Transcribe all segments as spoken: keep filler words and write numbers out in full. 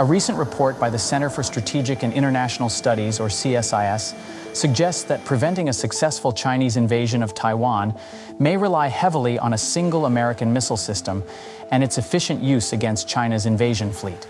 A recent report by the Center for Strategic and International Studies, or C S I S, suggests that preventing a successful Chinese invasion of Taiwan may rely heavily on a single American missile system and its efficient use against China's invasion fleet.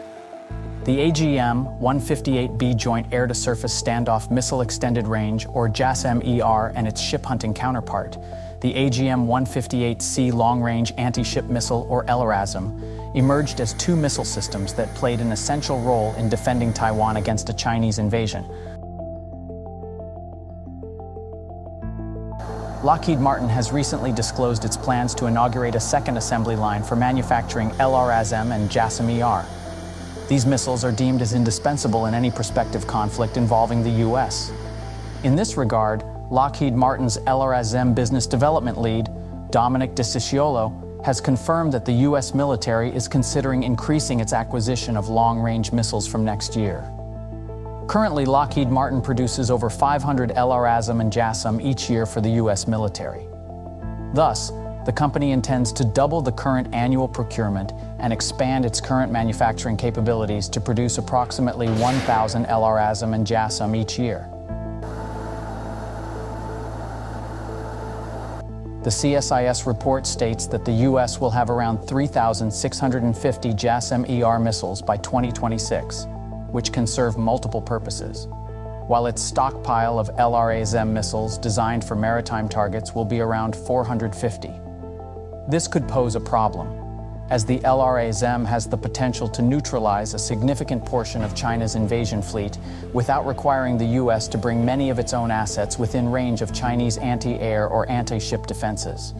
The A G M one fifty-eight B Joint Air-to-Surface Standoff Missile Extended Range, or JASSM E R, and its ship-hunting counterpart, the A G M one fifty-eight C Long Range Anti-Ship Missile, or L R A S M, emerged as two missile systems that played an essential role in defending Taiwan against a Chinese invasion. Lockheed Martin has recently disclosed its plans to inaugurate a second assembly line for manufacturing L R A S M and JASSM E R. These missiles are deemed as indispensable in any prospective conflict involving the U S. In this regard, Lockheed Martin's L R A S M business development lead, Dominic DeSicciolo, has confirmed that the U S military is considering increasing its acquisition of long-range missiles from next year. Currently, Lockheed Martin produces over five hundred L R A S M and JASSM each year for the U S military. Thus, the company intends to double the current annual procurement and expand its current manufacturing capabilities to produce approximately one thousand L R A S M and JASSM each year. The C S I S report states that the U S will have around three thousand six hundred fifty JASSM E R missiles by twenty twenty-six, which can serve multiple purposes, while its stockpile of L R A S M missiles designed for maritime targets will be around four hundred fifty. This could pose a problem, as the L R A S M has the potential to neutralize a significant portion of China's invasion fleet without requiring the U S to bring many of its own assets within range of Chinese anti-air or anti-ship defenses.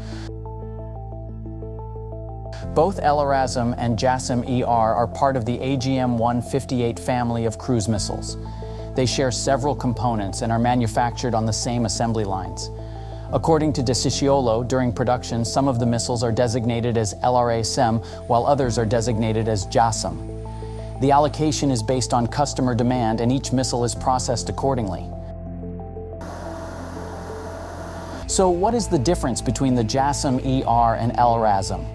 Both L R A S M and JASSM E R are part of the A G M one fifty-eight family of cruise missiles. They share several components and are manufactured on the same assembly lines. According to DeSicciolo, during production, some of the missiles are designated as L R A S M, while others are designated as JASSM. The allocation is based on customer demand, and each missile is processed accordingly. So what is the difference between the JASSM E R and L R A S M?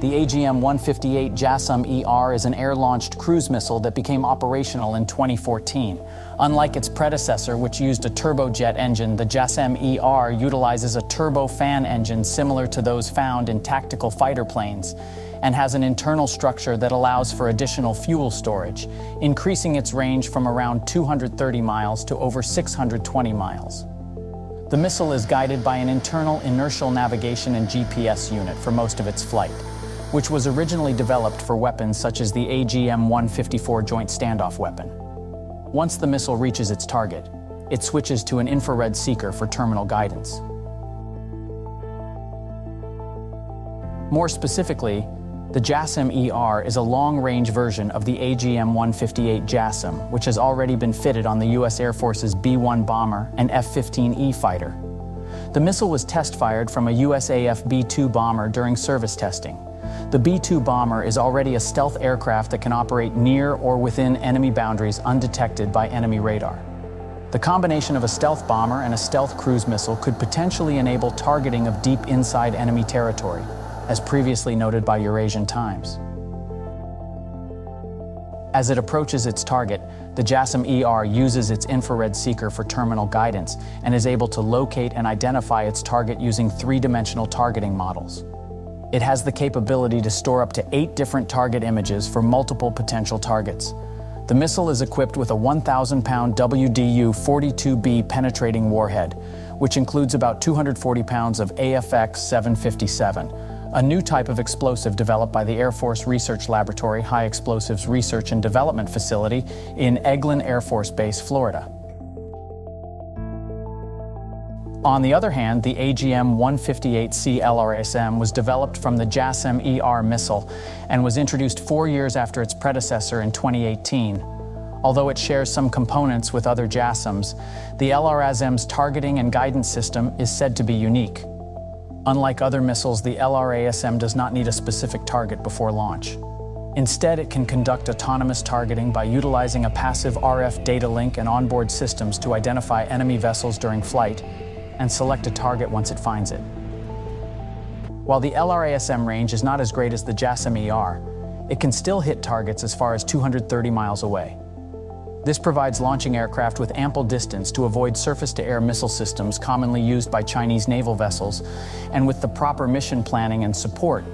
The A G M one fifty-eight JASSM E R is an air-launched cruise missile that became operational in twenty fourteen. Unlike its predecessor, which used a turbojet engine, the JASSM E R utilizes a turbofan engine similar to those found in tactical fighter planes and has an internal structure that allows for additional fuel storage, increasing its range from around two hundred thirty miles to over six hundred twenty miles. The missile is guided by an internal inertial navigation and G P S unit for most of its flight, which was originally developed for weapons such as the A G M one fifty-four Joint Standoff Weapon. Once the missile reaches its target, it switches to an infrared seeker for terminal guidance. More specifically, the JASSM E R is a long-range version of the A G M one fifty-eight JASSM, which has already been fitted on the U S Air Force's B one bomber and F fifteen E fighter. The missile was test-fired from a U S A F B two bomber during service testing. The B two bomber is already a stealth aircraft that can operate near or within enemy boundaries undetected by enemy radar. The combination of a stealth bomber and a stealth cruise missile could potentially enable targeting of deep inside enemy territory, as previously noted by Eurasian Times. As it approaches its target, the JASSM E R uses its infrared seeker for terminal guidance and is able to locate and identify its target using three-dimensional targeting models. It has the capability to store up to eight different target images for multiple potential targets. The missile is equipped with a one thousand pound W D U forty-two B penetrating warhead, which includes about two hundred forty pounds of A F X seven fifty-seven, a new type of explosive developed by the Air Force Research Laboratory High Explosives Research and Development Facility in Eglin Air Force Base, Florida. On the other hand, the A G M one fifty-eight C L R A S M was developed from the JASSM E R missile and was introduced four years after its predecessor in twenty eighteen. Although it shares some components with other JASSMs, the L R A S M's targeting and guidance system is said to be unique. Unlike other missiles, the L R A S M does not need a specific target before launch. Instead, it can conduct autonomous targeting by utilizing a passive R F data link and onboard systems to identify enemy vessels during flight and select a target once it finds it. While the L R A S M range is not as great as the JASSM E R, it can still hit targets as far as two hundred thirty miles away. This provides launching aircraft with ample distance to avoid surface-to-air missile systems commonly used by Chinese naval vessels, and with the proper mission planning and support,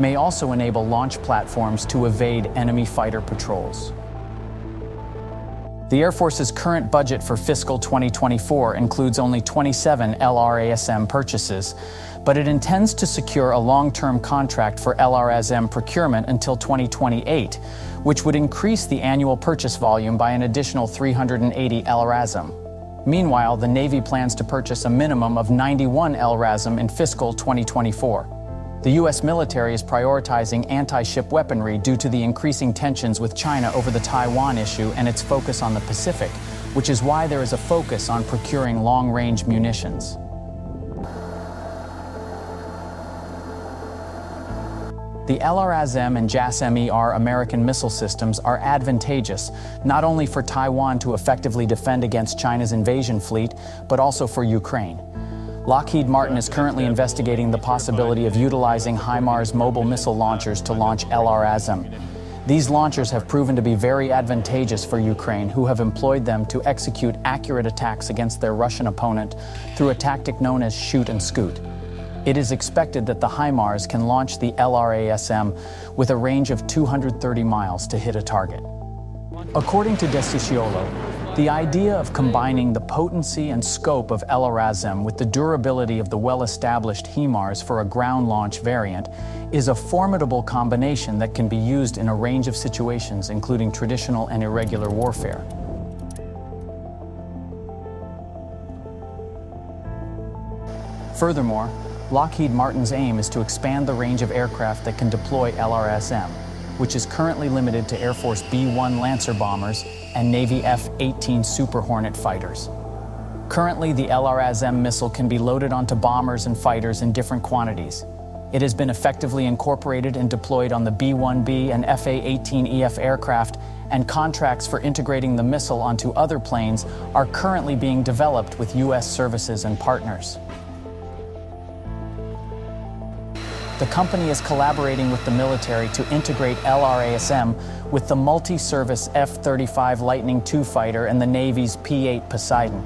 may also enable launch platforms to evade enemy fighter patrols. The Air Force's current budget for fiscal twenty twenty-four includes only twenty-seven L R A S M purchases, but it intends to secure a long-term contract for L R A S M procurement until twenty twenty-eight, which would increase the annual purchase volume by an additional three hundred eighty L R A S M. Meanwhile, the Navy plans to purchase a minimum of ninety-one L R A S M in fiscal twenty twenty-four. The U S military is prioritizing anti-ship weaponry due to the increasing tensions with China over the Taiwan issue and its focus on the Pacific, which is why there is a focus on procuring long-range munitions. The L R A S M and J A S S M E R American missile systems are advantageous, not only for Taiwan to effectively defend against China's invasion fleet, but also for Ukraine. Lockheed Martin is currently investigating the possibility of utilizing HIMARS mobile missile launchers to launch L R A S M. These launchers have proven to be very advantageous for Ukraine, who have employed them to execute accurate attacks against their Russian opponent through a tactic known as shoot and scoot. It is expected that the HIMARS can launch the L R A S M with a range of two hundred thirty miles to hit a target. According to DeSicciolo, the idea of combining the potency and scope of L R A S M with the durability of the well-established HIMARS for a ground launch variant is a formidable combination that can be used in a range of situations, including traditional and irregular warfare. Furthermore, Lockheed Martin's aim is to expand the range of aircraft that can deploy L R A S M, which is currently limited to Air Force B one Lancer bombers and Navy F eighteen Super Hornet fighters. Currently, the L R A S M missile can be loaded onto bombers and fighters in different quantities. It has been effectively incorporated and deployed on the B one B and F A eighteen E F aircraft, and contracts for integrating the missile onto other planes are currently being developed with U S services and partners. The company is collaborating with the military to integrate L R A S M with the multi-service F thirty-five Lightning two fighter and the Navy's P eight Poseidon.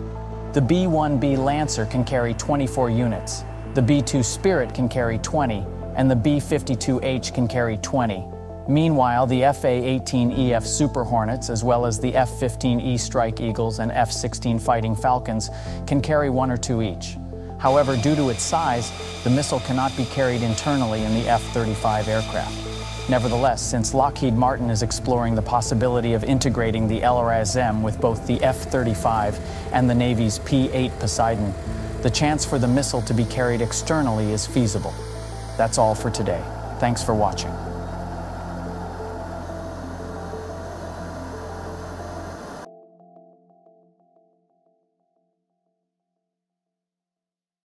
The B one B Lancer can carry twenty-four units, the B two Spirit can carry twenty, and the B fifty-two H can carry twenty. Meanwhile, the F A eighteen E F Super Hornets, as well as the F fifteen E Strike Eagles and F sixteen Fighting Falcons, can carry one or two each. However, due to its size, the missile cannot be carried internally in the F thirty-five aircraft. Nevertheless, since Lockheed Martin is exploring the possibility of integrating the L R A S M with both the F thirty-five and the Navy's P eight Poseidon, the chance for the missile to be carried externally is feasible. That's all for today. Thanks for watching.